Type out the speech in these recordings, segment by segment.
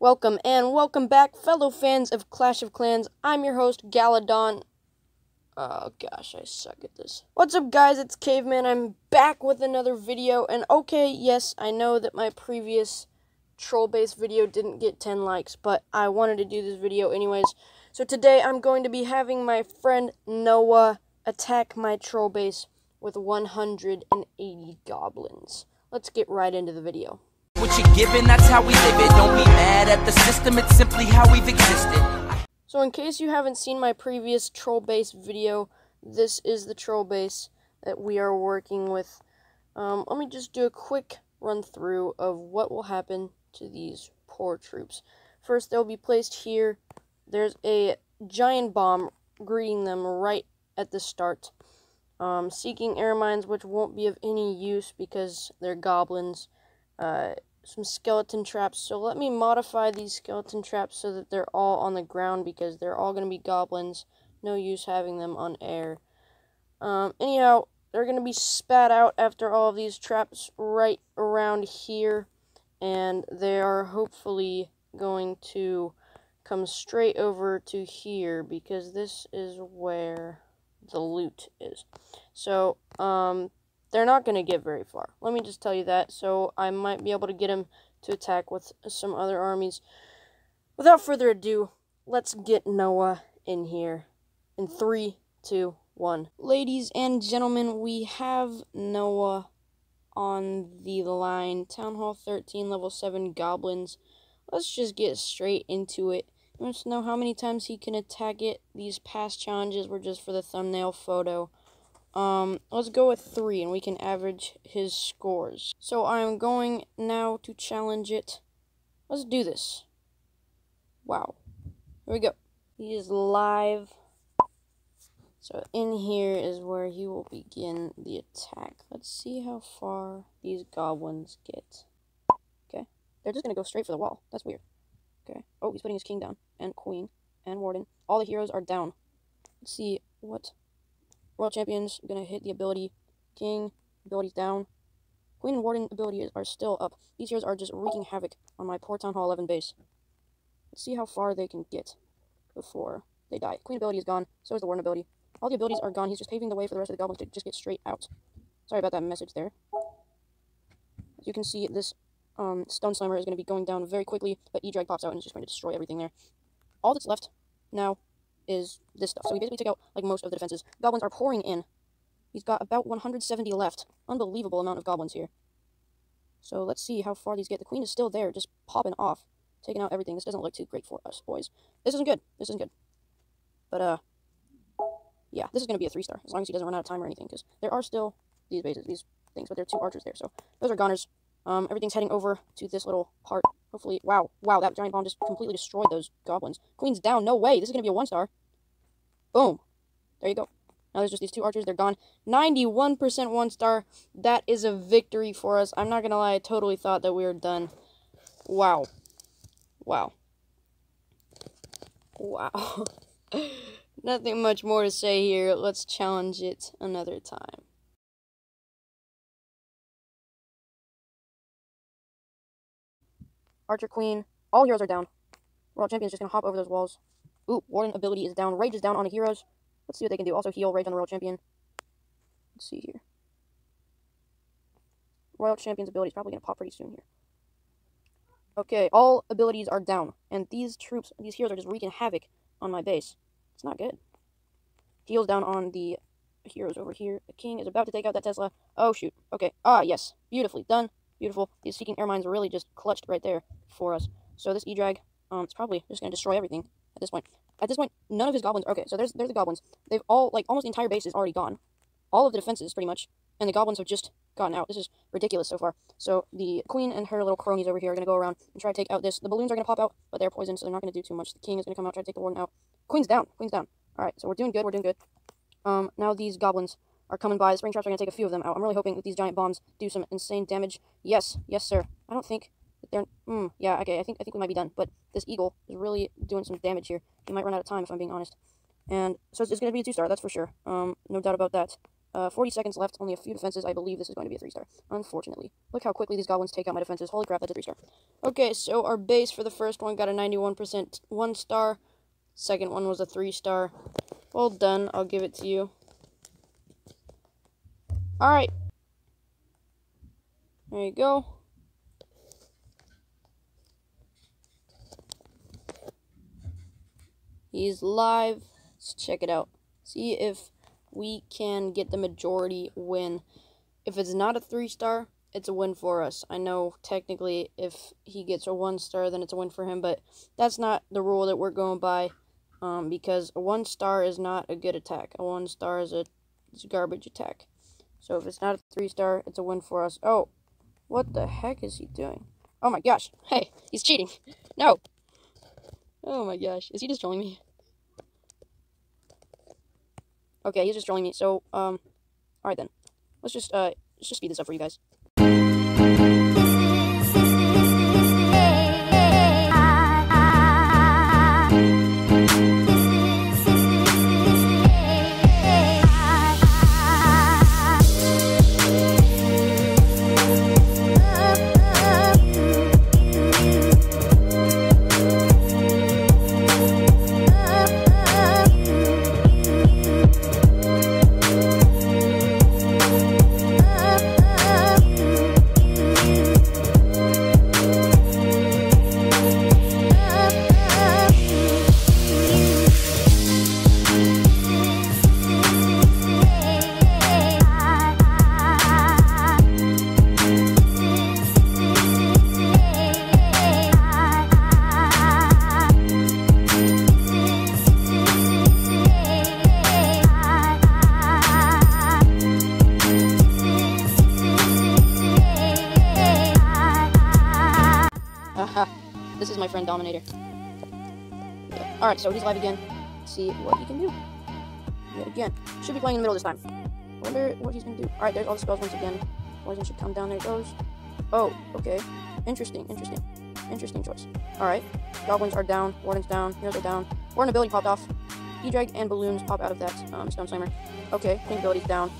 Welcome and welcome back, fellow fans of Clash of Clans. I'm your host, Galadon. Oh gosh, I suck at this. What's up, guys? It's Caveman. I'm back with another video. And okay, yes, I know that my previous troll-based video didn't get 10 likes, but I wanted to do this video anyways. So today I'm going to be having my friend Noah attack my troll base with 180 goblins. Let's get right into the video. What you giving, that's how we live it. Don't be mad at the system, it's simply how we've existed. So in case you haven't seen my previous troll base video, this is the troll base that we are working with. Let me just do a quick run through of what will happen to these poor troops. First, they'll be placed here. There's a giant bomb greeting them right at the start. Seeking air mines, which won't be of any use because they're goblins. Some skeleton traps, so let me modify these skeleton traps so that they're all on the ground because they're all going to be goblins. No use having them on air. Anyhow, they're going to be spat out after all of these traps right around here, and they are hopefully going to come straight over to here because this is where the loot is. So, they're not going to get very far. Let me just tell you that. So I might be able to get him to attack with some other armies. Without further ado, let's get Noah in here. In 3, 2, 1. Ladies and gentlemen, we have Noah on the line. Town Hall 13, level 7 goblins. Let's just get straight into it. I want to know how many times he can attack it. These past challenges were just for the thumbnail photo. Let's go with 3, and we can average his scores. So I'm going now to challenge it. Let's do this. Wow. Here we go. He is live. So in here is where he will begin the attack. Let's see how far these goblins get. Okay. They're just going to go straight for the wall. That's weird. Okay. Oh, he's putting his king down. And queen. And warden. All the heroes are down. Let's see what... World Champions gonna hit the ability. King abilities down. Queen and Warden abilities are still up. These heroes are just wreaking havoc on my poor Town Hall 11 base. Let's see how far they can get before they die. Queen ability is gone. So is the Warden ability. All the abilities are gone. He's just paving the way for the rest of the goblins to just get straight out. Sorry about that message there. As you can see, this Stone Slammer is gonna be going down very quickly, but E-Drag pops out and is just going to destroy everything there. All that's left now is this stuff. So we basically took out, like, most of the defenses. Goblins are pouring in. He's got about 170 left. Unbelievable amount of goblins here. So let's see how far these get. The queen is still there, just popping off. Taking out everything. This doesn't look too great for us, boys. This isn't good. This isn't good. But, yeah, this is going to be a 3-star, as long as he doesn't run out of time or anything, because there are still these bases, these things, but there are 2 archers there, so those are goners. Everything's heading over to this little part. Hopefully, wow, that giant bomb just completely destroyed those goblins. Queen's down, no way, this is going to be a 1-star. Boom. There you go. Now there's just these 2 archers, they're gone. 91% 1-star, that is a victory for us. I'm not going to lie, I totally thought that we were done. Wow. Wow. Wow. Nothing much more to say here, let's challenge it another time. Archer Queen, all heroes are down. World Champion's just gonna hop over those walls. Ooh, Warden ability is down. Rage is down on the heroes. Let's see what they can do. Also heal Rage on the World Champion. Let's see here. Royal Champion's ability is probably gonna pop pretty soon here. Okay, all abilities are down. And these heroes are just wreaking havoc on my base. It's not good. Heals down on the heroes over here. The king is about to take out that Tesla. Oh, shoot. Okay. Ah, yes. Beautifully done. Beautiful. These Seeking Air Mines really just clutched right there for us. So this E-Drag, it's probably just going to destroy everything at this point. At this point, none of his goblins... Okay, so there's the goblins. They've all, like, almost the entire base is already gone. All of the defenses, pretty much. And the goblins have just gotten out. This is ridiculous so far. So the queen and her little cronies over here are going to go around and try to take out this. The balloons are going to pop out, but they're poisoned, so they're not going to do too much. The king is going to come out, try to take the warden out. Queen's down. Queen's down. Alright, so we're doing good. We're doing good. Now these goblins... are coming by. The spring traps are going to take a few of them out. I'm really hoping that these giant bombs do some insane damage. Yes. Yes, sir. I don't think that they're... yeah, okay. I think we might be done. But this eagle is really doing some damage here. He might run out of time, if I'm being honest. And so it's going to be a 2-star, that's for sure. No doubt about that. 40 seconds left, only a few defenses. I believe this is going to be a 3-star. Unfortunately. Look how quickly these goblins take out my defenses. Holy crap, that's a 3-star. Okay, so our base for the first one got a 91% 1-star. Second one was a 3-star. Well done, I'll give it to you. Alright. There you go. He's live. Let's check it out. See if we can get the majority win. If it's not a 3-star, it's a win for us. I know technically if he gets a 1-star, then it's a win for him, but that's not the rule that we're going by, because a 1-star is not a good attack. A 1-star is a garbage attack. So if it's not a 3-star, it's a win for us. Oh, what the heck is he doing? Oh my gosh. Hey, he's cheating. No. Oh my gosh. Is he just trolling me? Okay, he's just trolling me, so, alright then. Let's just speed this up for you guys. This is my friend Dominator. Okay. Alright, so he's live again. Let's see what he can do. Yet again. Should be playing in the middle this time. Wonder what he's gonna do. Alright, there's all the spells once again. Poison should come down, there it goes. Oh, okay. Interesting, interesting. Interesting choice. Alright. Goblins are down, Warden's down, heroes are down. Warden ability popped off. E-Drag and balloons pop out of that Stone Slammer. Okay, King ability's down.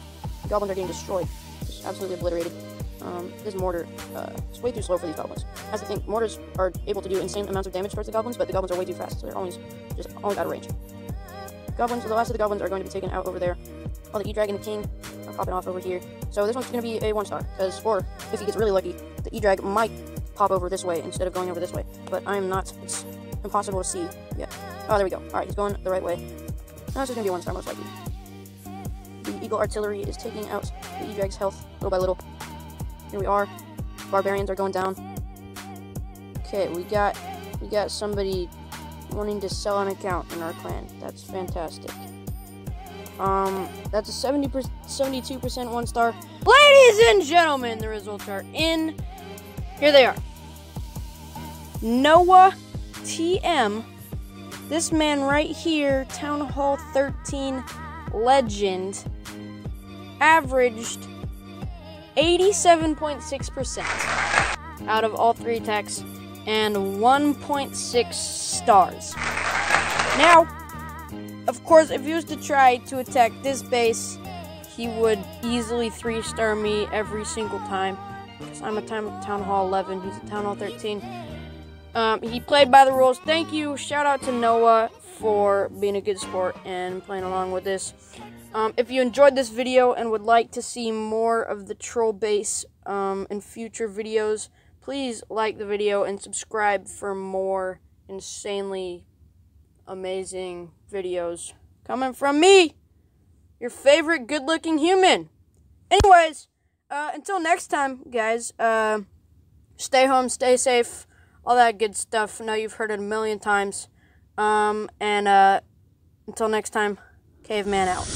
The goblins are getting destroyed. Just absolutely obliterated. This mortar, it's way too slow for these goblins. That's the thing, mortars are able to do insane amounts of damage towards the goblins, but the goblins are way too fast, so they're always out of range. Goblins, so the last of the goblins are going to be taken out over there. All the E-Drag and the King are popping off over here. So this one's going to be a 1-star, because, or if he gets really lucky, the E-Drag might pop over this way instead of going over this way. But I'm not, it's impossible to see yet. Oh, there we go. Alright, he's going the right way. Now this is going to be a 1-star, most likely. The Eagle Artillery is taking out the E-Drag's health little by little. Here we are. Barbarians are going down. Okay, we got somebody wanting to sell an account in our clan. That's fantastic. That's a 72% 1-star. Ladies and gentlemen, the results are in. Here they are. Noah TM. This man right here, Town Hall 13 legend, averaged 87.6% out of all 3 attacks and 1.6 stars. Now, of course, if he was to try to attack this base, he would easily 3-star me every single time, because I'm a Town Hall 11, he's a Town Hall 13. He played by the rules. Thank you. Shout out to Noah for being a good sport and playing along with this. If you enjoyed this video and would like to see more of the troll base in future videos, please like the video and subscribe for more insanely amazing videos coming from me, your favorite good-looking human. Anyways, until next time, guys, stay home, stay safe, all that good stuff. I know you've heard it a million times. And until next time, Caveman out.